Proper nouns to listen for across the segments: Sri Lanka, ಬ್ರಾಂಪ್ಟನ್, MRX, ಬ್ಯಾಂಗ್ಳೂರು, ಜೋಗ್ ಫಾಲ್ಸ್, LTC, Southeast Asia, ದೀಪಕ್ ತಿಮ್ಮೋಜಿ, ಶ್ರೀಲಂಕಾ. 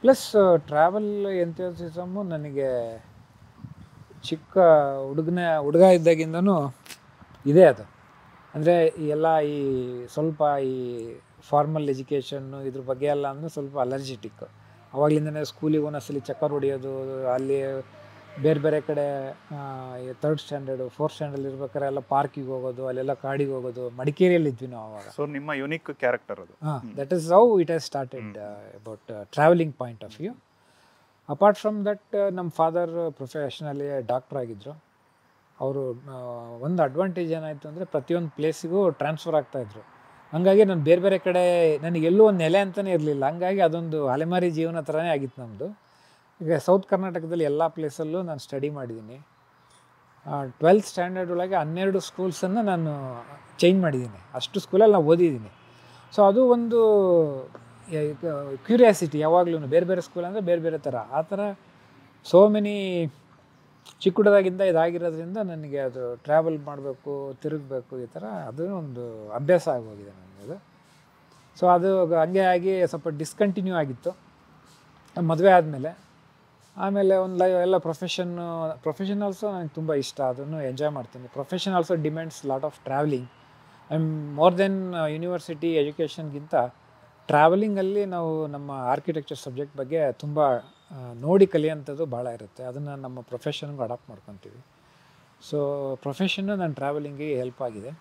Plus travel ಎಂಥೂಸಿಯಾಸಮ್ಮು ನನಗೆ ಚಿಕ್ಕ ಹುಡುಗ ಇದ್ದಾಗಿಂದನೂ ಇದೆ. ಅದು ಅಂದರೆ ಎಲ್ಲ ಈ ಸ್ವಲ್ಪ ಈ ಫಾರ್ಮಲ್ ಎಜುಕೇಷನ್ನು ಇದ್ರ ಬಗ್ಗೆ ಎಲ್ಲ ಅಂದರೆ ಸ್ವಲ್ಪ ಅಲರ್ಜಿಟಿಕ್. ಅವಾಗಲಿಂದನೇ ಸ್ಕೂಲಿಗೆ ಒಂದೊಂದ್ಸಲಿ ಚಕ್ಕರ್ ಹೊಡಿಯೋದು, ಅಲ್ಲಿ ಬೇರೆ ಬೇರೆ ಕಡೆ 3rd standard 4th standard ಇರ್ಬೇಕಾದ್ರೆ ಎಲ್ಲ ಪಾರ್ಕಿಗೆ ಹೋಗೋದು, ಅಲ್ಲೆಲ್ಲ ಕಾಡಿಗೆ ಹೋಗೋದು. ಮಡಿಕೇರಿಯಲ್ಲಿ ಇದ್ವಿ ನಾವು ಅವಾಗ. ಸೊ ನಿಮ್ಮ ಯುನಿಕ್ ಕ್ಯಾರೆಕ್ಟರ್ ಅದು. That is how it has started about travelling point of view. Apart from that, ನಮ್ಮ ಫಾದರ್ ಪ್ರೊಫೆಷನಲಿ ಡಾಕ್ಟ್ರ್ ಆಗಿದ್ದರು. ಅವರು ಒಂದು ಅಡ್ವಾಂಟೇಜ್ ಏನಾಯಿತು ಅಂದರೆ, ಪ್ರತಿಯೊಂದು ಪ್ಲೇಸಿಗೂ ಟ್ರಾನ್ಸ್ಫರ್ ಆಗ್ತಾಯಿದ್ರು. ಹಂಗಾಗಿ ನಾನು ಬೇರೆ ಬೇರೆ ಕಡೆ, ನನಗೆಲ್ಲೂ ಒಂದು ನೆಲೆ ಅಂತಲೇ ಇರಲಿಲ್ಲ. ಹಂಗಾಗಿ ಅದೊಂದು ಅಲೆಮಾರಿ ಜೀವನ ಥರನೇ ಆಗಿತ್ತು ನಮ್ಮದು. ಈಗ ಸೌತ್ ಕರ್ನಾಟಕದಲ್ಲಿ ಎಲ್ಲ ಪ್ಲೇಸಲ್ಲೂ ನಾನು ಸ್ಟಡಿ ಮಾಡಿದ್ದೀನಿ. 12th standard ಒಳಗೆ 12 schools ನಾನು ಚೇಂಜ್ ಮಾಡಿದ್ದೀನಿ. ಅಷ್ಟು ಸ್ಕೂಲಲ್ಲಿ ನಾನು ಓದಿದ್ದೀನಿ. ಸೊ ಅದು ಒಂದು ಕ್ಯೂರಿಯಾಸಿಟಿ ಯಾವಾಗಲೂ, ಬೇರೆ ಬೇರೆ ಸ್ಕೂಲ್ ಅಂದರೆ ಬೇರೆ ಬೇರೆ ಥರ. ಆ ಥರ ಸೋ ಮೆನಿ ಚಿಕ್ಕ ಹುಡುಗದಾಗಿಂದ ಇದಾಗಿರೋದ್ರಿಂದ ನನಗೆ ಅದು ಟ್ರಾವೆಲ್ ಮಾಡಬೇಕು, ತಿರುಗಬೇಕು, ಈ ಥರ ಅದು ಒಂದು ಅಭ್ಯಾಸ ಆಗೋಗಿದೆ ನನಗದು. ಸೊ ಅದು ಹಂಗೆ ಆಗಿ ಸ್ವಲ್ಪ ಡಿಸ್ಕಂಟಿನ್ಯೂ ಆಗಿತ್ತು ಮದುವೆ ಆದಮೇಲೆ. ಆಮೇಲೆ ಒಂದು ಎಲ್ಲ ಪ್ರೊಫೆಷನ್ ಆಲ್ಸೋ ನನಗೆ ತುಂಬ ಇಷ್ಟ, ಅದನ್ನು ಎಂಜಾಯ್ ಮಾಡ್ತೀನಿ. Profession also demands lot of travelling. And more then university ಎಜುಕೇಷನ್ಗಿಂತ ಟ್ರಾವೆಲಿಂಗಲ್ಲಿ ನಾವು ನಮ್ಮ ಆರ್ಕಿಟೆಕ್ಚರ್ ಸಬ್ಜೆಕ್ಟ್ ಬಗ್ಗೆ ತುಂಬ ನೋಡಿ ಕಲಿಯೋಂಥದ್ದು ಭಾಳ ಇರುತ್ತೆ. ಅದನ್ನು ನಮ್ಮ ಪ್ರೊಫೆಷನ್ಗೂ ಅಡಾಪ್ಟ್ ಮಾಡ್ಕೊತೀವಿ. ಸೊ ಪ್ರೊಫೆಷನ್ನು ನನ್ನ ಟ್ರಾವೆಲಿಂಗಿಗೆ ಹೆಲ್ಪ್ ಆಗಿದೆ.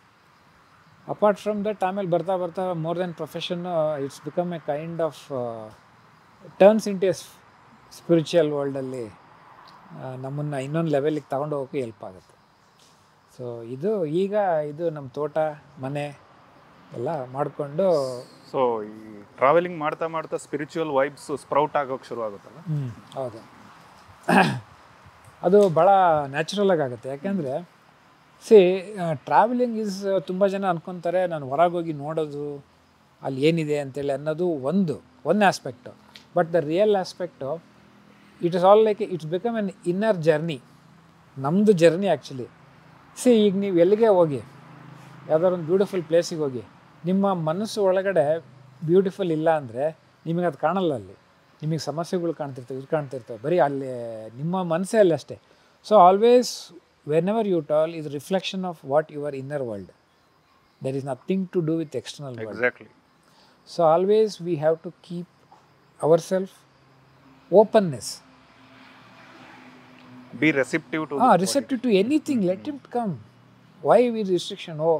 ಅಪಾರ್ಟ್ ಫ್ರಮ್ ದಟ್, ಆಮೇಲೆ ಬರ್ತಾ ಬರ್ತಾ more then profession it's become a kind of turns into spiritual ವರ್ಲ್ಡಲ್ಲಿ ನಮ್ಮನ್ನು ಇನ್ನೊಂದು ಲೆವೆಲಿಗೆ ತಗೊಂಡು ಹೋಗೋಕ್ಕೆ ಹೆಲ್ಪ್ ಆಗುತ್ತೆ. ಸೊ ಇದು ನಮ್ಮ ತೋಟ, ಮನೆ ಎಲ್ಲ ಮಾಡಿಕೊಂಡು. ಸೊ ಈ ಟ್ರಾವೆಲಿಂಗ್ ಮಾಡ್ತಾ ಮಾಡ್ತಾ ಸ್ಪಿರಿಚುವಲ್ ವೈಬ್ಸು ಸ್ಪ್ರೌಟ್ ಆಗೋಕ್ಕೆ ಶುರು ಆಗುತ್ತಲ್ಲ. ಹೌದು, ಅದು ಭಾಳ ನ್ಯಾಚುರಲಾಗಿ ಆಗುತ್ತೆ. ಯಾಕೆಂದರೆ ಟ್ರಾವೆಲಿಂಗ್ ಈಸ್, ತುಂಬ ಜನ ಅಂದ್ಕೊತಾರೆ ನಾನು ಹೊರಗೋಗಿ ನೋಡೋದು ಅಲ್ಲಿ ಏನಿದೆ ಅಂತೇಳಿ ಅನ್ನೋದು ಒಂದು aspect. But the real aspect it is all like it's become an inner journey, ನಮ್ಮದು ಜರ್ನಿ ಆ್ಯಕ್ಚುಲಿ. ಈಗ ನೀವು ಎಲ್ಲಿಗೆ ಹೋಗಿ, ಯಾವುದಾದ್ರು ಒಂದು ಬ್ಯೂಟಿಫುಲ್ ಪ್ಲೇಸಿಗೆ ಹೋಗಿ, ನಿಮ್ಮ ಮನಸ್ಸು ಒಳಗಡೆ ಬ್ಯೂಟಿಫುಲ್ ಇಲ್ಲ ಅಂದರೆ ನಿಮಗೆ ಅದು ಕಾಣಲ್ಲ. ಅಲ್ಲಿ ನಿಮಗೆ ಸಮಸ್ಯೆಗಳು ಕಾಣ್ತಿರ್ತವೆ ಬರೀ. ಅಲ್ಲಿ ನಿಮ್ಮ ಮನಸ್ಸೇ ಅಲ್ಲ ಅಷ್ಟೇ. So always whenever you tall is reflection of what your inner world. There is nothing to do with external world. Exactly. So always we have to keep ourself openness, be receptive to anything. Let it come. Why we restriction? Oh,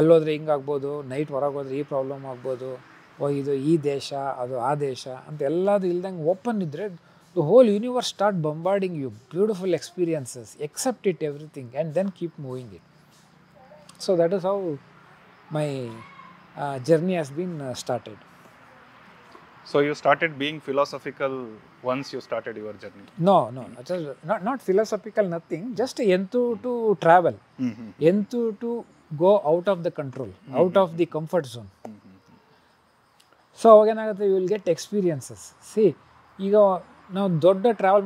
allodre hing agbodu, night horagodre ee problem agbodu, oh idu ee desha adu aa desha ant elladu ildange open idre the whole universe start bombarding you beautiful experiences. Accept it, everything, and then keep moving it. So that is how my journey has been started. So you started being philosophical once you started your journey? No, no, not philosophical, nothing. Just enthu to travel, enthu to go out of the control, out of the comfort zone. So again, you will get experiences. See, now travel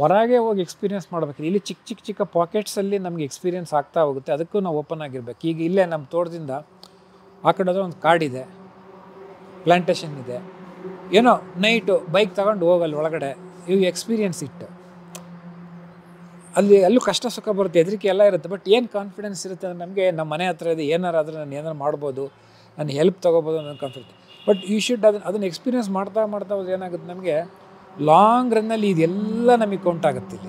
ಹೊರಗೆ ಹೋಗಿ experience ಮಾಡಬೇಕು. ಇಲ್ಲಿ ಚಿಕ್ಕ ಚಿಕ್ಕ ಚಿಕ್ಕ ಪಾಕೆಟ್ಸಲ್ಲಿ ನಮಗೆ experience ಆಗ್ತಾ ಹೋಗುತ್ತೆ. ಅದಕ್ಕೂ ನಾವು ಓಪನ್ ಆಗಿರ್ಬೇಕು. ಈಗ ಇಲ್ಲೇ ನಮ್ಮ ತೋಟದಿಂದ ಆ ಕಡೆ ಹೋದ್ರೆ ಒಂದು ಕಾಡಿದೆ, ಪ್ಲಾಂಟೇಷನ್ ಇದೆ, ಏನೋ ನೈಟು ಬೈಕ್ ತಗೊಂಡು ಹೋಗಲ್ಲ ಒಳಗಡೆ. ಇವು ಎಕ್ಸ್ಪೀರಿಯನ್ಸ್ ಇಟ್ಟು ಅಲ್ಲಿ ಅಲ್ಲೂ ಕಷ್ಟ ಸುಖ ಬರುತ್ತೆ, ಹೆದರಿಕೆ ಎಲ್ಲ ಇರುತ್ತೆ. ಬಟ್ ಏನು ಕಾನ್ಫಿಡೆನ್ಸ್ ಇರುತ್ತೆ ಅಂದರೆ ನಮಗೆ ನಮ್ಮ ಮನೆ ಹತ್ರ ಇದೆ, ಏನಾರಾದರೂ ನಾನು ಏನಾರು ಮಾಡ್ಬೋದು, ನಾನು ಹೆಲ್ಪ್ ತೊಗೋಬೋದು ಅನ್ನೋ ಕಾನ್ಫಿಡೆನ್ಸ್. ಬಟ್ ಯು ಶುಡ್ ಅದನ್ನು ಎಕ್ಸ್ಪೀರಿಯನ್ಸ್ ಮಾಡ್ತಾ ಮಾಡ್ತಾ ಹೋದ್ರೆ ಏನಾಗುತ್ತೆ ನಮಗೆ ಲಾಂಗ್ ರನ್ನಲ್ಲಿ ಇದೆಲ್ಲ ನಮಗೆ ಕೌಂಟ್ ಆಗುತ್ತಿಲ್ಲ.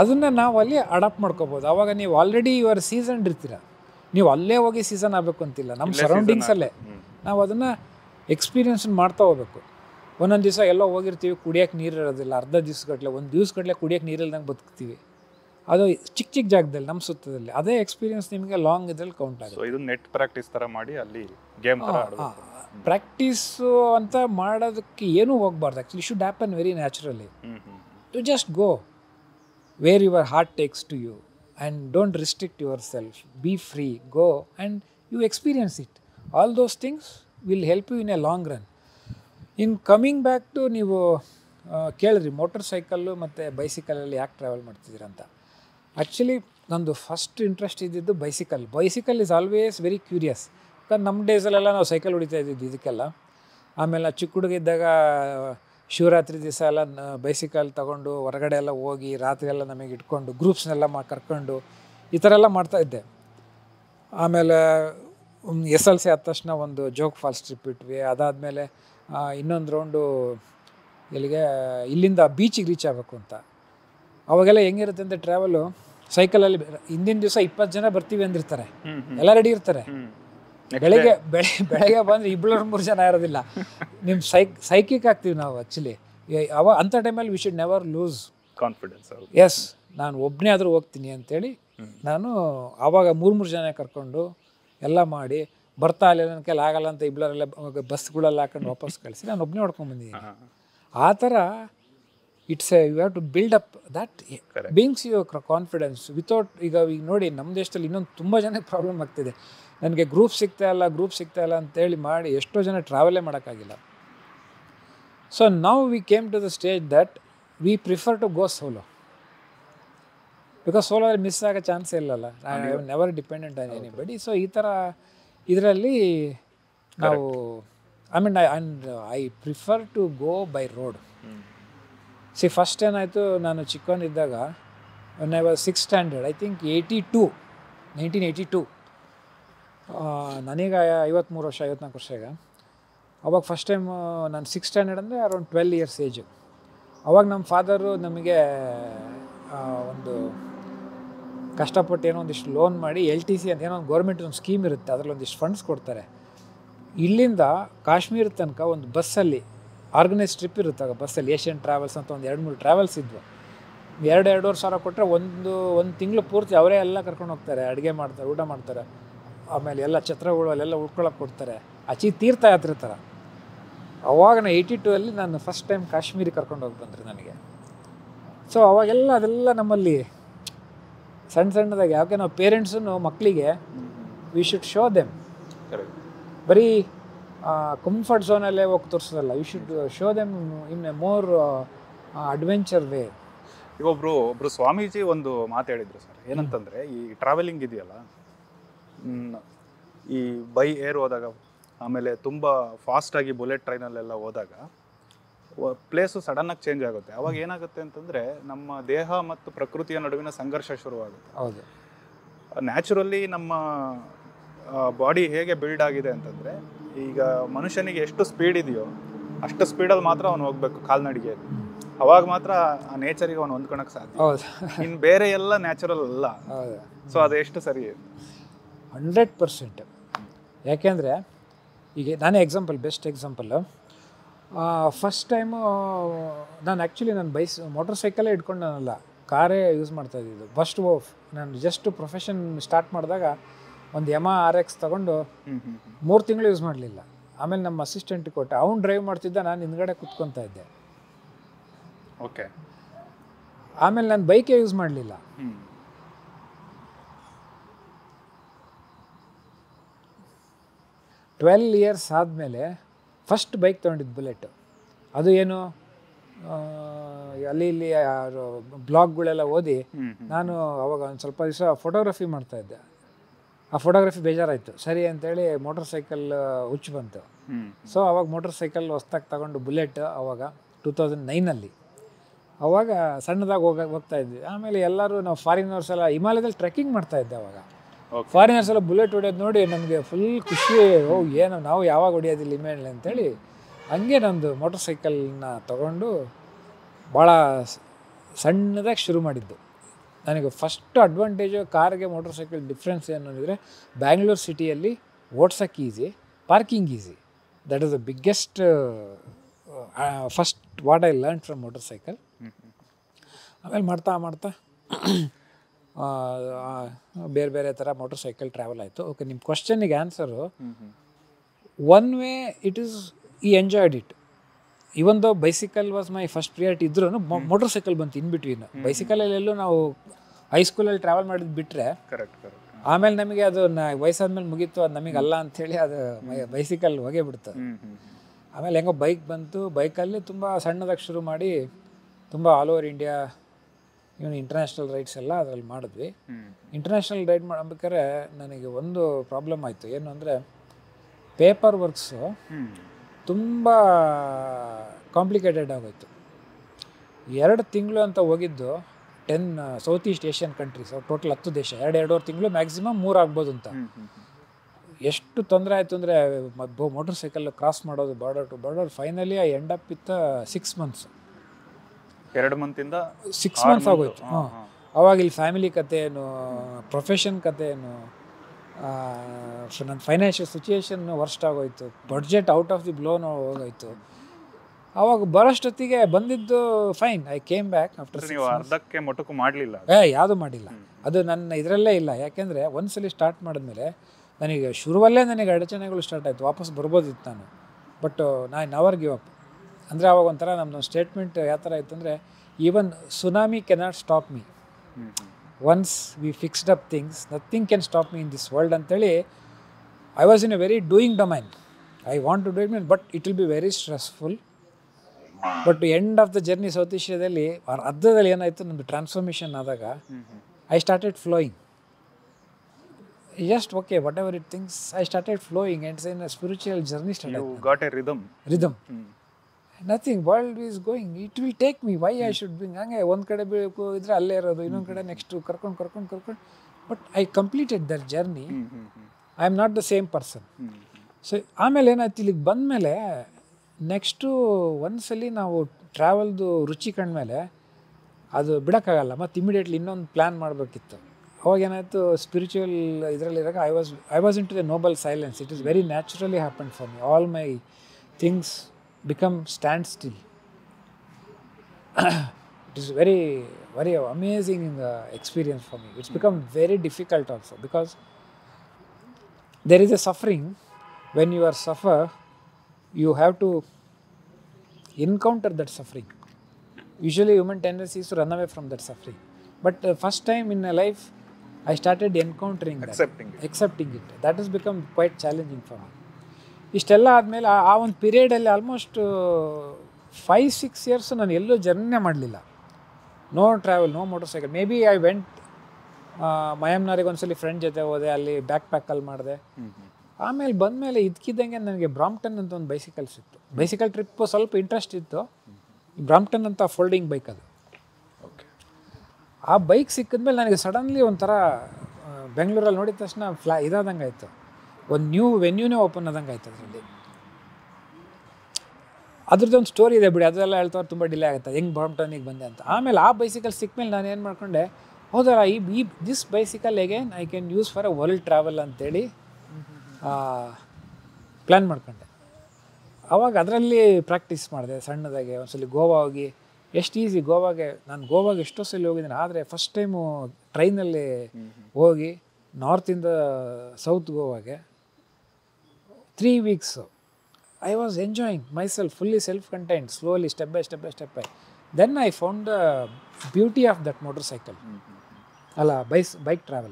ಅದನ್ನು ನಾವು ಅಲ್ಲಿ ಅಡಾಪ್ಟ್ ಮಾಡ್ಕೋಬೋದು. ಆವಾಗ ನೀವು ಆಲ್ರೆಡಿ ಇವರು ಸೀಸನ್ಡ್ ಇರ್ತೀರ, ನೀವು ಅಲ್ಲೇ ಹೋಗಿ ಸೀಸನ್ ಆಗಬೇಕು ಅಂತಿಲ್ಲ. ನಮ್ಮ ಸರೌಂಡಿಂಗ್ಸಲ್ಲೇ ನಾವು ಅದನ್ನು ಎಕ್ಸ್ಪೀರಿಯನ್ಸ್ ಮಾಡ್ತಾ ಹೋಗ್ಬೇಕು. ಒಂದೊಂದು ದಿವಸ ಎಲ್ಲೋ ಹೋಗಿರ್ತೀವಿ, ಕುಡಿಯೋಕ್ಕೆ ನೀರು ಇರೋದಿಲ್ಲ, ಅರ್ಧ ದಿವ್ಸಗಟ್ಟಲೆ ಒಂದು ದಿವ್ಸಗಟ್ಟಲೆ ಕುಡಿಯೋಕ್ಕೆ ನೀರಿಲ್ಲದಂಗೆ ಬದುಕ್ತೀವಿ. ಅದು ಚಿಕ್ಕ ಚಿಕ್ಕ ಜಾಗದಲ್ಲಿ ನಮ್ಮ ಸುತ್ತದಲ್ಲಿ. ಅದೇ ಎಕ್ಸ್ಪೀರಿಯನ್ಸ್ ನಿಮಗೆ ಲಾಂಗ್ ಇದರಲ್ಲಿ ಕೌಂಟ್ ಆಗುತ್ತೆ. ಇದು ನೆಟ್ ಪ್ರಾಕ್ಟೀಸ್ ಥರ ಮಾಡಿ ಅಲ್ಲಿ ಗೇಮ್ ಪ್ರಾಕ್ಟೀಸು ಅಂತ ಮಾಡೋದಕ್ಕೆ ಏನೂ ಹೋಗ್ಬಾರ್ದು. Actually should happen very naturally. To just go where your heart takes to you and don't restrict yourself. Be free, go and you experience it. All those things will help you in a long run. In coming back to, ನೀವು ಕೇಳಿದ್ರಿ motor cycle ಮತ್ತು ಬೈಸಿಕಲಲ್ಲಿ ಯಾಕೆ travel ಮಾಡ್ತಿದ್ದೀರಂತ. Actually ನಮ್ಮದು first interest ಇದ್ದಿದ್ದು bicycle. Bicycle is always very curious. ಯಾಕಂದ್ರೆ ನಮ್ಮ ಡೇಸಲ್ಲೆಲ್ಲ ನಾವು ಸೈಕಲ್ ಹೊಡಿತಾ ಇದ್ದಿದ್ದು ಇದಕ್ಕೆಲ್ಲ. ಆಮೇಲೆ ಚಿಕ್ಕ ಹುಡುಗಿದ್ದಾಗ ಶಿವರಾತ್ರಿ ದಿವಸ ಎಲ್ಲ ಬೈಸಿಕಲ್ ತೊಗೊಂಡು ಹೊರಗಡೆ ಎಲ್ಲ ಹೋಗಿ ರಾತ್ರಿ ಎಲ್ಲ ನಮಗೆ ಇಟ್ಕೊಂಡು ಗ್ರೂಪ್ಸ್ನೆಲ್ಲ ಕರ್ಕೊಂಡು ಈ ಥರ ಎಲ್ಲ ಮಾಡ್ತಾಯಿದ್ದೆ. ಆಮೇಲೆ SLC ಆದ ತಕ್ಷಣ ಒಂದು ಜೋಗ್ ಫಾಲ್ಸ್ ಟ್ರಿಪ್ ಇಟ್ವಿ. ಅದಾದಮೇಲೆ ಇನ್ನೊಂದು ರೌಂಡು ಇಲ್ಲಿಗೆ ಇಲ್ಲಿಂದ ಬೀಚಿಗೆ ರೀಚ್ ಆಗಬೇಕು ಅಂತ. ಅವಾಗೆಲ್ಲ ಹೆಂಗಿರುತ್ತೆ ಅಂದರೆ ಟ್ರಾವೆಲು ಸೈಕಲಲ್ಲಿ ಹಿಂದಿನ ದಿವಸ 20 ಜನ ಬರ್ತೀವಿ ಅಂದಿರ್ತಾರೆ, ಎಲ್ಲ ರೆಡಿ ಇರ್ತಾರೆ. ಬೆಳಗ್ಗೆ ಬಂದರೆ 2-3 ಜನ ಇರೋದಿಲ್ಲ. ನಿಮ್ಮ ಸೈಕಿಕ್ ಆಗ್ತೀವಿ ನಾವು ಆ್ಯಕ್ಚುಲಿ. ಅಂಥ ಟೈಮಲ್ಲಿ we should never lose confidence. Yes, ನಾನು ಒಬ್ಬನೇ ಆದರೂ ಹೋಗ್ತೀನಿ ಅಂತೇಳಿ ನಾನು ಆವಾಗ 3-3 ಜನ ಕರ್ಕೊಂಡು ಎಲ್ಲ ಮಾಡಿ ಬರ್ತಾ ಇಲ್ಲ ನನ್ನ ಕೈಲಿ ಆಗಲ್ಲ ಅಂತ ಇಬ್ಲರೆಲ್ಲ ಬಸ್ಗಳೆಲ್ಲ ಹಾಕೊಂಡು ವಾಪಸ್ ಕಳಿಸಿ ನಾನು ಒಬ್ಬನೇ ಹೊಡ್ಕೊಂಡ್ಬಂದಿದ್ದೀನಿ. ಆ ಥರ it's you have to build up that brings your confidence without. ಈಗ ನೋಡಿ ನಮ್ಮ ದೇಶದಲ್ಲಿ ಇನ್ನೊಂದು ತುಂಬ ಜನಕ್ಕೆ ಪ್ರಾಬ್ಲಮ್ ಆಗ್ತಿದೆ. ನನಗೆ ಗ್ರೂಪ್ ಸಿಗ್ತಾ ಇಲ್ಲ ಅಂತೇಳಿ ಮಾಡಿ ಎಷ್ಟೋ ಜನ ಟ್ರಾವೆಲೇ ಮಾಡೋಕ್ಕಾಗಿಲ್ಲ. So now we came to the stage that we prefer to go solo. Because solo miss ಆಗೋ ಚಾನ್ಸೇ ಇಲ್ಲಲ್ಲ. I have never dependent on any ಬಡಿ. ಸೊ ಈ ಥರ ಇದರಲ್ಲಿ ನಾವು I prefer to go by road. See first ಏನಾಯಿತು, ನಾನು ಚಿಕ್ಕವನಿದ್ದಾಗ one I was 6th standard, I think 1982, ನನಗೆ 53 ವರ್ಷ, 54 ವರ್ಷ ಈಗ. ಅವಾಗ ಫಸ್ಟ್ ಟೈಮ್ ನಾನು 6th standard ಅಂದರೆ ಅರೌಂಡ್ 12 years ಏಜು. ಅವಾಗ ನಮ್ಮ ಫಾದರು ನಮಗೆ ಒಂದು ಕಷ್ಟಪಟ್ಟು ಏನೋ ಒಂದಿಷ್ಟು ಲೋನ್ ಮಾಡಿ LTC ಅಂತ ಏನೋ ಒಂದು ಗೌರ್ಮೆಂಟ್ ಒಂದು ಸ್ಕೀಮ್ ಇರುತ್ತೆ, ಅದರಲ್ಲಿ ಒಂದಿಷ್ಟು ಫಂಡ್ಸ್ ಕೊಡ್ತಾರೆ. ಇಲ್ಲಿಂದ ಕಾಶ್ಮೀರ ತನಕ ಒಂದು ಬಸ್ಸಲ್ಲಿ ಆರ್ಗನೈಸ್ ಟ್ರಿಪ್ ಇರುತ್ತಾಗ ಬಸ್ಸಲ್ಲಿ ಏಷ್ಯನ್ ಟ್ರಾವೆಲ್ಸ್ ಅಂತ ಒಂದು 2-3 ಟ್ರಾವೆಲ್ಸ್ ಇದ್ವು. 2-2.5 ಸಾವಿರ ಕೊಟ್ಟರೆ ಒಂದು ತಿಂಗಳು ಪೂರ್ತಿ ಅವರೇ ಎಲ್ಲ ಕರ್ಕೊಂಡು ಹೋಗ್ತಾರೆ. ಅಡುಗೆ ಮಾಡ್ತಾರೆ, ಊಟ ಮಾಡ್ತಾರೆ, ಆಮೇಲೆ ಎಲ್ಲ ಛತ್ರಗಳು ಅಲ್ಲೆಲ್ಲ ಉಳ್ಕೊಳ್ಳೋಕೆ ಕೊಡ್ತಾರೆ. ಆಚೆ ತೀರ್ಥಯಾತ್ರೆ ಥರ. ಅವಾಗ ನಾನು 82 ನಾನು ಫಸ್ಟ್ ಟೈಮ್ ಕಾಶ್ಮೀರಿ ಕರ್ಕೊಂಡು ಹೋಗಿ ಬಂದ್ರಿ ನನಗೆ. ಸೊ ಅವಾಗೆಲ್ಲ ಅದೆಲ್ಲ ನಮ್ಮಲ್ಲಿ ಸಣ್ಣದಾಗಿ ಯಾಕೆ ನಾವು ಪೇರೆಂಟ್ಸನ್ನು ಮಕ್ಕಳಿಗೆ ವಿ ಶುಡ್ ಶೋ ದೆಮ್. ಬರೀ ಕಂಫರ್ಟ್ ಝೋನಲ್ಲೇ ಹೋಗಿ ತೋರಿಸೋದಲ್ಲ, you should show them in a more adventure way. ಒಬ್ಬರು ಸ್ವಾಮೀಜಿ ಒಂದು ಮಾತು ಹೇಳಿದರು ಸರ್, ಏನಂತಂದರೆ ಈ ಟ್ರಾವೆಲಿಂಗ್ ಇದೆಯಲ್ಲ, ಈ ಬೈ ಏರ್ ಹೋದಾಗ ಆಮೇಲೆ ತುಂಬ ಫಾಸ್ಟಾಗಿ ಬುಲೆಟ್ ಟ್ರೈನಲ್ಲೆಲ್ಲ ಹೋದಾಗ ಪ್ಲೇಸು ಸಡನ್ನಾಗಿ ಚೇಂಜ್ ಆಗುತ್ತೆ. ಅವಾಗ ಏನಾಗುತ್ತೆ ಅಂತಂದರೆ ನಮ್ಮ ದೇಹ ಮತ್ತು ಪ್ರಕೃತಿಯ ನಡುವಿನ ಸಂಘರ್ಷ ಶುರುವಾಗುತ್ತೆ. ಹೌದು, ನ್ಯಾಚುರಲಿ ನಮ್ಮ ಬಾಡಿ ಹೇಗೆ ಬಿಲ್ಡ್ ಆಗಿದೆ ಅಂತಂದರೆ, ಈಗ ಮನುಷ್ಯನಿಗೆ ಎಷ್ಟು ಸ್ಪೀಡ್ ಇದೆಯೋ ಅಷ್ಟು ಸ್ಪೀಡಲ್ಲಿ ಮಾತ್ರ ಅವ್ನು ಹೋಗ್ಬೇಕು ಕಾಲ್ನಡಿಗೆಯಲ್ಲಿ. ಅವಾಗ ಮಾತ್ರ ಆ ನೇಚರಿಗೆ ಅವ್ನು ಹೊಂದ್ಕೊಳಕ್ಕೆ ಸಾಧ್ಯ. ಇನ್ನು ಬೇರೆ ಎಲ್ಲ ನ್ಯಾಚುರಲ್ ಅಲ್ಲ. ಸೊ ಅದು ಎಷ್ಟು ಸರಿ? 100%. ಯಾಕೆಂದರೆ ಈಗ ನಾನೇ ಬೆಸ್ಟ್ ಎಕ್ಸಾಂಪಲ್ಲು. ಫಸ್ಟ್ ಟೈಮು ನಾನು ಆ್ಯಕ್ಚುಲಿ ಮೋಟರ್ ಸೈಕಲೇ ಇಟ್ಕೊಂಡು ನಾನಲ್ಲ, ಕಾರೇ ಯೂಸ್ ಮಾಡ್ತಾಯಿದ್ದು. ಫಸ್ಟ್ ನಾನು ಜಸ್ಟ್ ಪ್ರೊಫೆಷನ್ ಸ್ಟಾರ್ಟ್ ಮಾಡಿದಾಗ ಒಂದು MRX ತಗೊಂಡು 3 ತಿಂಗಳು ಯೂಸ್ ಮಾಡಲಿಲ್ಲ ಆಮೇಲೆ ನಮ್ಮ ಅಸಿಸ್ಟೆಂಟ್ ಕೊಟ್ಟೆ ಅವನು ಡ್ರೈವ್ ಮಾಡ್ತಿದ್ದ ನಾನು ಹಿಂದಗಡೆ ಕೂತ್ಕೊಂತಾ ಇದ್ದೆ ಓಕೆ ಆಮೇಲೆ ನಾನು ಬೈಕ್ ಯೂಸ್ ಮಾಡಲಿಲ್ಲ ಟ್ವೆಲ್ ಇಯರ್ಸ್ ಆದಮೇಲೆ ಫಸ್ಟ್ ಬೈಕ್ ತಗೊಂಡಿದ್ದು ಬುಲೆಟ್ ಅದು ಏನು ಅಲ್ಲಿ ಇಲ್ಲಿ ಬ್ಲಾಗ್ಗಳೆಲ್ಲ ಓದಿ ನಾನು ಅವಾಗ ಒಂದು ಸ್ವಲ್ಪ ದಿವಸ ಫೋಟೋಗ್ರಫಿ ಮಾಡ್ತಾಯಿದ್ದೆ ಆ ಫೋಟೋಗ್ರಫಿ ಬೇಜಾರಾಯಿತು ಸರಿ ಅಂತೇಳಿ ಮೋಟರ್ ಸೈಕಲ್ ಹುಚ್ಚು ಬಂತು ಸೊ ಅವಾಗ ಮೋಟರ್ ಸೈಕಲ್ ಹೊಸ್ದಾಗಿ ತಗೊಂಡು ಬುಲೆಟ್ ಅವಾಗ 2009 ಅವಾಗ ಸಣ್ಣದಾಗಿ ಹೋಗ್ತಾಯಿದ್ವಿ ಆಮೇಲೆ ಎಲ್ಲರೂ ನಾವು ಫಾರಿನರ್ಸ್ ಎಲ್ಲ ಹಿಮಾಲಯದಲ್ಲಿ ಟ್ರೆಕ್ಕಿಂಗ್ ಮಾಡ್ತಾಯಿದ್ದೆ ಅವಾಗ ಫಾರಿನರ್ಸ್ ಎಲ್ಲ ಬುಲೆಟ್ ಹೊಡೆಯೋದು ನೋಡಿ ನಮಗೆ ಫುಲ್ ಖುಷಿ ಓ ಏನು ನಾವು ಯಾವಾಗ ಹೊಡೆಯೋದಿಲ್ಲ ಹಿಮಾಲಯ ಅಂತೇಳಿ ಹಂಗೆ ನಂದು ಮೋಟರ್ ಸೈಕಲ್ನ ತಗೊಂಡು ಭಾಳ ಸಣ್ಣದಾಗಿ ಶುರು ಮಾಡಿದ್ದು ನನಗೆ ಫಸ್ಟ್ ಅಡ್ವಾಂಟೇಜು ಕಾರ್ಗೆ ಮೋಟರ್ ಸೈಕಲ್ ಡಿಫ್ರೆನ್ಸ್ ಏನು ಅಂದರೆ ಬ್ಯಾಂಗ್ಳೂರು ಸಿಟಿಯಲ್ಲಿ ಓಡ್ಸೋಕ್ಕೆ easy parking easy that is the biggest first what I learn from motor cycle ಆಮೇಲೆ ಮಾಡ್ತಾ ಮಾಡ್ತಾ ಬೇರೆ ಬೇರೆ ಥರ ಮೋಟರ್ ಸೈಕಲ್ ಟ್ರಾವೆಲ್ ಆಯಿತು ಓಕೆ ನಿಮ್ಮ ಕ್ವಶನಿಗೆ answer one way it is ಈ enjoyed it even though bicycle was my first priority ಇದ್ರೂ ಮೋಟರ್ ಸೈಕಲ್ ಬಂತು ಇನ್ ಬಿಟ್ವೀನ್ ಬೈಸಿಕಲಲ್ಲಿ ಎಲ್ಲೂ ನಾವು ಹೈಸ್ಕೂಲಲ್ಲಿ ಟ್ರಾವೆಲ್ ಮಾಡಿದ್ದು ಬಿಟ್ಟರೆ ಆಮೇಲೆ ನಮಗೆ ಅದು ವಯಸ್ಸಾದ್ಮೇಲೆ ಮುಗೀತು ಅದು ನಮಗೆ ಅಲ್ಲ ಅಂಥೇಳಿ ಅದು ಬೈಸಿಕಲ್ ಹೋಗೇ ಬಿಡ್ತದೆ ಆಮೇಲೆ ಹೆಂಗೋ ಬೈಕ್ ಬಂತು ಬೈಕಲ್ಲಿ ತುಂಬ ಸಣ್ಣದಾಗಿ ಶುರು ಮಾಡಿ ತುಂಬ ಆಲ್ ಓವರ್ ಇಂಡಿಯಾ ಇವನು ಇಂಟರ್ನ್ಯಾಷನಲ್ ರೈಡ್ಸ್ ಎಲ್ಲ ಅದರಲ್ಲಿ ಮಾಡಿದ್ವಿ ಇಂಟರ್ನ್ಯಾಷನಲ್ ರೈಡ್ ಮಾಡ್ಬೇಕಾದ್ರೆ ನನಗೆ ಒಂದು ಪ್ರಾಬ್ಲಮ್ ಆಯಿತು ಏನು ಅಂದರೆ ಪೇಪರ್ ವರ್ಕ್ಸು ತುಂಬ ಕಾಂಪ್ಲಿಕೇಟೆಡ್ ಆಗೋಯ್ತು 2 ತಿಂಗಳು ಅಂತ ಹೋಗಿದ್ದು 10 south east Asian countries total 10 ದೇಶ 2-2.5 ತಿಂಗಳು ಮ್ಯಾಕ್ಸಿಮಮ್ 3 ಆಗ್ಬೋದು ಅಂತ ಎಷ್ಟು ತೊಂದರೆ ಆಯಿತು ಅಂದರೆ ಮೋಟರ್ ಸೈಕಲ್ ಕ್ರಾಸ್ ಮಾಡೋದು border to border finally I end up with 6 months 2 ಮಂತಿಂದ 6 ಮಂತ್ಸ್ ಆಗೋಯ್ತು ಹಾಂ ಅವಾಗ ಇಲ್ಲಿ ಫ್ಯಾಮಿಲಿ ಕತೆ ಏನು ಪ್ರೊಫೆಷನ್ ಕತೆ ಏನು ಸೊ ನನ್ನ ಫೈನಾನ್ಷಿಯಲ್ ಸಿಚುಯೇಷನ್ ವರ್ಸ್ಟ್ ಆಗೋಯ್ತು budget out of the blown ಹೋಗೋಯ್ತು ಆವಾಗ ಬರೋಷ್ಟೊತ್ತಿಗೆ ಬಂದಿದ್ದು fine I came back after ಅರ್ಧಕ್ಕೆ ಮಟ್ಟಕ್ಕೂ ಮಾಡಲಿಲ್ಲ ಯಾವುದು ಮಾಡಿಲ್ಲ ಅದು ನನ್ನ ಇದರಲ್ಲೇ ಇಲ್ಲ ಯಾಕೆಂದರೆ ಒಂದ್ಸಲಿ ಸ್ಟಾರ್ಟ್ ಮಾಡಿದ್ಮೇಲೆ ನನಗೆ ಶುರುವಲ್ಲೇ ನನಗೆ ಅಡಚಣೆಗಳು ಸ್ಟಾರ್ಟ್ ಆಯಿತು ವಾಪಸ್ ಬರ್ಬೋದಿತ್ತು ನಾನು ಬಟ್ ನಾನು ನವರ್ ಗಿವ್ ಅಪ್ ಅಂದರೆ ಆವಾಗ ಒಂಥರ ನಮ್ಮದೊಂದು ಸ್ಟೇಟ್ಮೆಂಟ್ ಯಾವ ಥರ ಇತ್ತು ಅಂದರೆ even tsunami cannot stop me once we fixed up things nothing can stop me in this world anteli I was in a very doing domain I want to do it but it will be very stressful but the end of the journey south asia dalli or addadalli enaitu nanu transformation adaga I started flowing just okay whatever it thinks I started flowing and it's in a spiritual journey started you got a rhythm nothing world is going it will take me why I should be hangay one kade beku idre alle irodu innond kade next karkon but I completed that journey I am not the same person so ಆಮೇಲೆ ಏನಾಯ್ತು ಇಲ್ಲಿಗೆ ಬಂದಮೇಲೆ next ಒಂದ್ಸಲಿ ನಾವು ಟ್ರಾವೆಲ್ದು ರುಚಿ ಕಂಡ್ಮೇಲೆ ಅದು ಬಿಡೋಕ್ಕಾಗಲ್ಲ ಮತ್ತು immediately ಇನ್ನೊಂದು ಪ್ಲ್ಯಾನ್ ಮಾಡಬೇಕಿತ್ತು ಅವಾಗ ಏನಾಯಿತು ಸ್ಪಿರಿಚುವಲ್ ಇದರಲ್ಲಿರಾಗ I was into the noble silence it is very naturally happen for me all my things become standstill it is very amazing experience for me it's become very difficult also because there is a suffering when you are suffer you have to encounter that suffering usually human tendency is to run away from that suffering but the first time in my life I started encountering that accepting it that has become quite challenging for me ಇಷ್ಟೆಲ್ಲ ಆದಮೇಲೆ ಆ ಒಂದು ಪೀರಿಯಡಲ್ಲಿ almost 5-6 years ನಾನು ಎಲ್ಲೂ ಜರ್ನಿನೇ ಮಾಡಲಿಲ್ಲ no travel no motor cycle may be I went ಮಯಮ್ನವ್ರಿಗೆ ಒಂದ್ಸಲಿ ಫ್ರೆಂಡ್ ಜೊತೆ ಹೋದೆ ಅಲ್ಲಿ ಬ್ಯಾಕ್ ಪ್ಯಾಕಲ್ಲಿ ಮಾಡಿದೆ ಆಮೇಲೆ ಬಂದಮೇಲೆ ಇದಕ್ಕಿದ್ದಂಗೆ ನನಗೆ ಬ್ರಾಂಪ್ಟನ್ ಅಂತ ಒಂದು ಬೈಸಿಕಲ್ ಸಿಕ್ತು ಬೈಸಿಕಲ್ ಟ್ರಿಪ್ ಸ್ವಲ್ಪ ಇಂಟ್ರೆಸ್ಟ್ ಇತ್ತು ಬ್ರಾಂಪ್ಟನ್ ಅಂತ ಫೋಲ್ಡಿಂಗ್ ಬೈಕ್ ಅದು ಓಕೆ ಆ ಬೈಕ್ ಸಿಕ್ಕಿದ್ಮೇಲೆ ನನಗೆ ಸಡನ್ಲಿ ಒಂಥರ ಬೆಂಗಳೂರಲ್ಲಿ ನೋಡಿದ ತಕ್ಷಣ ಇದಾದಂಗೆ ಆಯಿತು ಒಂದು ನ್ಯೂ ವೆನ್ಯೂನೇ ಓಪನ್ ಆದಂಗೆ ಆಯ್ತು ಅದರಲ್ಲಿ ಅದ್ರದ್ದೊಂದು ಸ್ಟೋರಿ ಇದೆ ಬಿಡಿ ಅದೆಲ್ಲ ಹೇಳ್ತಾರೆ ತುಂಬ ಡಿಲೇ ಆಗುತ್ತೆ ಹೆಂಗೆ ಬ್ರಾಂಪ್ಟನ್ನಿಗೆ ಬಂದೆ ಅಂತ ಆಮೇಲೆ ಆ ಬೈಸಿಕಲ್ ಸಿಕ್ಕಮೇಲೆ ನಾನು ಏನು ಮಾಡಿಕೊಂಡೆ ಹೌದಲ್ಲ ಈ this bicycle again I can use for a world travel ಅಂತೇಳಿ ಪ್ಲ್ಯಾನ್ ಮಾಡ್ಕೊಂಡೆ ಆವಾಗ ಅದರಲ್ಲಿ ಪ್ರಾಕ್ಟೀಸ್ ಮಾಡಿದೆ ಸಣ್ಣದಾಗೆ ಒಂದ್ಸಲಿ ಗೋವಾ ಹೋಗಿ ಎಷ್ಟು ಈಸಿ ಗೋವಾಗೆ ನಾನು ಗೋವಾಗೆ ಎಷ್ಟೋ ಸಲ ಹೋಗಿದ್ದೀನಿ ಆದರೆ ಫಸ್ಟ್ ಟೈಮು ಟ್ರೈನಲ್ಲಿ ಹೋಗಿ north south Goa, 3 weeks. I was enjoying myself, fully self-contained, slowly, step by step by step by. Then I found the beauty of that motorcycle, bike travel.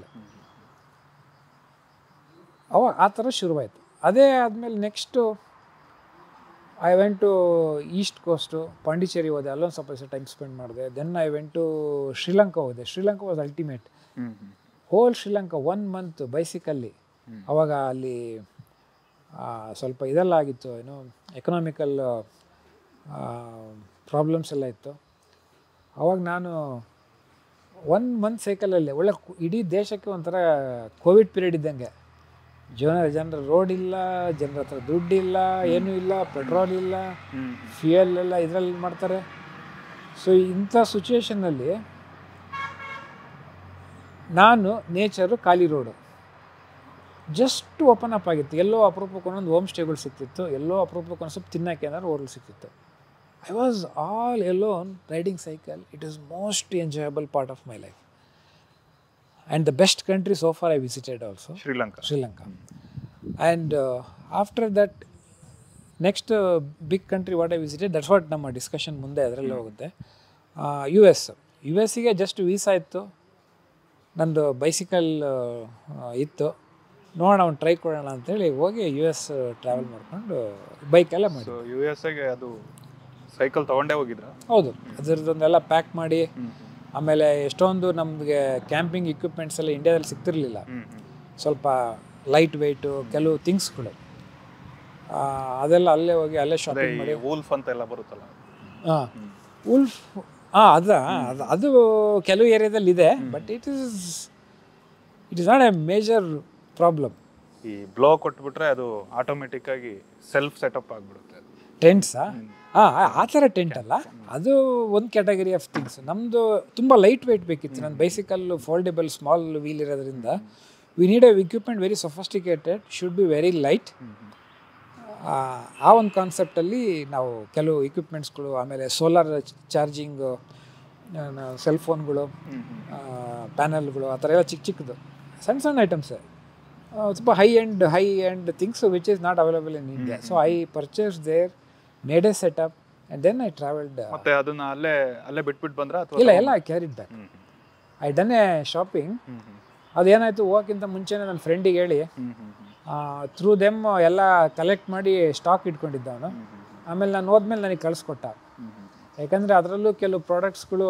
Next, I went to East Coast, Pondicherry, alone time spent. Then I went to Sri Lanka. Sri Lanka was ultimate. Whole Sri Lanka, 1 month, bicycle. ಸ್ವಲ್ಪ ಇದೆಲ್ಲ ಆಗಿತ್ತು ಏನೋ economical problems ಎಲ್ಲ ಇತ್ತು ಆವಾಗ ನಾನು 1 month ಸೈಕಲಲ್ಲಿ ಒಳ್ಳೆ ಇಡೀ ದೇಶಕ್ಕೆ ಒಂಥರ ಕೋವಿಡ್ ಪೀರಿಯಡ್ ಇದ್ದಂಗೆ ಜನರ ರೋಡ್ ಇಲ್ಲ ಜನರ ಹತ್ರ ದುಡ್ಡು ಇಲ್ಲ ಏನೂ ಇಲ್ಲ ಪೆಟ್ರೋಲ್ ಇಲ್ಲ ಫ್ಯೂಯಲ್ ಎಲ್ಲ ಇದರಲ್ಲಿ ಮಾಡ್ತಾರೆ ಸೊ ಇಂಥ ಸಿಚುವೇಷನ್ನಲ್ಲಿ ನಾನು ನೇಚರು ಖಾಲಿ ರೋಡು ಜಸ್ಟ್ ಓಪನ್ ಅಪ್ ಆಗಿತ್ತು ಎಲ್ಲೋ ಅಪರೂಪಕ್ಕೆ ಒಂದೊಂದು ಹೋಮ್ ಸ್ಟೇಗಳು ಸಿಕ್ತಿತ್ತು ಎಲ್ಲೋ ಅಪರೂಪಕ್ಕೆ ಒಂದು ಸ್ವಲ್ಪ ತಿನ್ನೋಕ್ಕೆ ಏನಾದ್ರು ಹೋಟೆಲ್ ಸಿಕ್ತಿತ್ತು I was all alone riding cycle it is most enjoyable part of my life and the best country so far I visited also ಶ್ರೀಲಂಕಾ and after that next big country what I visited that's what ನಮ್ಮ discussion ಮುಂದೆ ಅದರಲ್ಲೇ ಹೋಗುತ್ತೆ you ಎಸ್ಸಿಗೆ just visa ಇತ್ತು ನಂದು bicycle ಇತ್ತು ನೋಡೋಣ ಒಂದು try ಕೊಡೋಣ ಅಂತೇಳಿ ಹೋಗಿ ಯು ಎಸ್ ಟ್ರಾವೆಲ್ ಮಾಡಿಕೊಂಡು ಬೈಕೆಲ್ಲ ಮಾಡಿ ಯು ಎಸ್ ಎಗೆ ಅದು ಸೈಕಲ್ ತೊಗೊಂಡೇ ಹೋಗಿದ್ರು ಹೌದು ಅದರದ್ದೊಂದೆಲ್ಲ ಪ್ಯಾಕ್ ಮಾಡಿ ಆಮೇಲೆ ಎಷ್ಟೊಂದು ನಮಗೆ ಕ್ಯಾಂಪಿಂಗ್ ಇಕ್ವಿಪ್ಮೆಂಟ್ಸ್ ಎಲ್ಲ ಇಂಡಿಯಾದಲ್ಲಿ ಸಿಗ್ತಿರ್ಲಿಲ್ಲ ಸ್ವಲ್ಪ ಲೈಟ್ ವೆಯ್ಟು ಕೆಲವು ಥಿಂಗ್ಸ್ಗಳು ಅದೆಲ್ಲ ಅಲ್ಲೇ ಹೋಗಿ ಅಲ್ಲೇ ಶಾಪಿಂಗ್ ಮಾಡಿ ವುಲ್ಫ್ ಅಂತ ಎಲ್ಲ ಬರುತ್ತಲ್ಲ ಹಾಂ ವುಲ್ಫ್ ಹಾಂ ಅದು ಕೆಲವು ಏರಿಯಾದಲ್ಲಿ ಇದೆ but it is not a major problem ಈ ಬ್ಲೋ ಕೊಟ್ಬಿಟ್ರೆ ಅದು ಆಟೋಮೆಟಿಕ್ ಆಗಿ ಸೆಲ್ಫ್ ಸೆಟಪ್ ಆಗಿಬಿಡುತ್ತೆ ಟೆಂಟ್ಸಾ ಆ ಥರ ಟೆಂಟ್ ಅಲ್ಲ ಅದು ಒಂದು ಕ್ಯಾಟಗರಿ ಆಫ್ ಥಿಂಗ್ಸ್ ನಮ್ಮದು ತುಂಬ ಲೈಟ್ ವೆಯ್ಟ್ ಬೇಕಿತ್ತು ನನ್ನ ಬೈಸಿಕಲ್ ಫೋಲ್ಡೇಬಲ್ ಸ್ಮಾಲ್ ವೀಲ್ ಇರೋದ್ರಿಂದ we need a equipment very sophisticated should be very light ಆ ಒಂದು ಕಾನ್ಸೆಪ್ಟಲ್ಲಿ ನಾವು ಕೆಲವು ಇಕ್ವಿಪ್ಮೆಂಟ್ಸ್ಗಳು ಆಮೇಲೆ ಸೋಲಾರ್ ಚಾರ್ಜಿಂಗ್ ಸೆಲ್ಫೋನ್ಗಳು ಪ್ಯಾನಲ್ಗಳು ಆ ಥರ ಎಲ್ಲ ಚಿಕ್ಕದು ಸಣ್ಣ ಐಟಮ್ಸ್ ತುಂಬ high end things which is not available in India so I purchase there made a setup and then I travelled ಮತ್ತೆ ಅದನ್ನ ಅಲ್ಲೇ ಬಿಟ್ಬಿಟ್ಟು ಬಂದ್ರೆ ಇಲ್ಲ ಎಲ್ಲ I carried back I done a shopping ಅದೇನಾಯಿತು ಹೋಗೋಕ್ಕಿಂತ ಮುಂಚೆನೇ ನನ್ನ ಫ್ರೆಂಡಿಗೆ ಹೇಳಿ ಥ್ರೂ ದೆಮ್ ಎಲ್ಲ ಕಲೆಕ್ಟ್ ಮಾಡಿ ಸ್ಟಾಕ್ ಇಟ್ಕೊಂಡಿದ್ದ ಅವನು ಆಮೇಲೆ ನಾನು ಹೋದ್ಮೇಲೆ ನನಗೆ ಕಳಿಸ್ಕೊಟ್ಟ ಯಾಕಂದರೆ ಅದರಲ್ಲೂ ಕೆಲವು ಪ್ರಾಡಕ್ಟ್ಸ್ಗಳು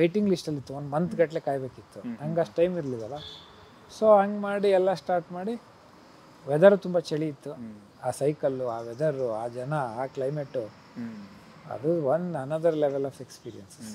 ವೇಟಿಂಗ್ ಲಿಸ್ಟಲ್ಲಿತ್ತು 1 ಮಂತ್ ಗಟ್ಟಲೆ ಕಾಯಬೇಕಿತ್ತು ನಂಗೆ ಅಷ್ಟು ಟೈಮ್ ಇರಲಿಲ್ಲ ಸೊ ಹಂಗೆ ಮಾಡಿ ಎಲ್ಲ ಸ್ಟಾರ್ಟ್ ಮಾಡಿ ವೆದರು ತುಂಬ ಚಳಿ ಇತ್ತು ಆ ಸೈಕಲ್ಲು ಆ ವೆದರು ಆ ಜನ ಆ ಕ್ಲೈಮೇಟು ಅದು one another level of experiences